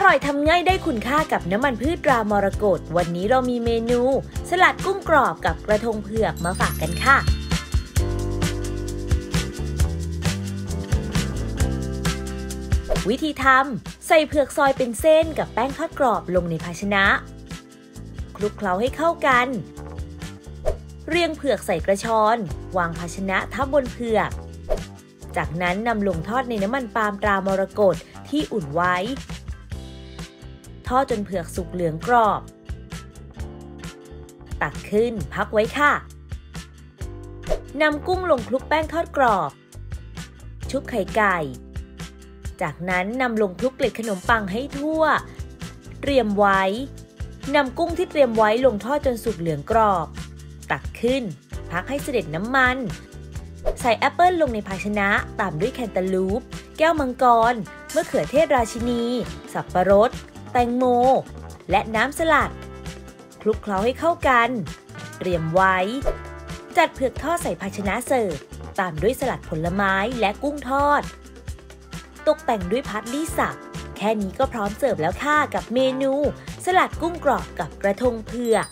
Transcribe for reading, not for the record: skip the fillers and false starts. อร่อยทำง่ายได้คุณค่ากับน้ำมันพืชรามรกตวันนี้เรามีเมนูสลัดกุ้งกรอบกับกระทงเผือกมาฝากกันค่ะวิธีทำใส่เผือกซอยเป็นเส้นกับแป้งทอดกรอบลงในภาชนะคลุกเคล้าให้เข้ากันเรียงเผือกใส่กระชอนวางภาชนะทับบนเผือกจากนั้นนำลงทอดในน้ำมันปาล์มตรามรกตที่อุ่นไว้ทอดจนเผือกสุกเหลืองกรอบตักขึ้นพักไว้ค่ะนำกุ้งลงคลุกแป้งทอดกรอบชุบไข่ไก่จากนั้นนำลงคลุกเกล็ดขนมปังให้ทั่วเตรียมไว้นำกุ้งที่เตรียมไว้ลงทอดจนสุกเหลืองกรอบตักขึ้นพักให้เสด็จน้ำมันใส่แอปเปิลลงในภาชนะตามด้วยแคนตาลูปแก้วมังกรมะเขือเทศราชินีสับปะรดแตงโมและน้ำสลัดคลุกเคล้าให้เข้ากันเตรียมไว้จัดเผือกทอดใส่ภาชนะเสิร์ฟตามด้วยสลัดผลไม้และกุ้งทอดตกแต่งด้วยพัดลี่สับแค่นี้ก็พร้อมเสิร์ฟแล้วค่ะกับเมนูสลัดกุ้งกรอบกับกระทงเผือก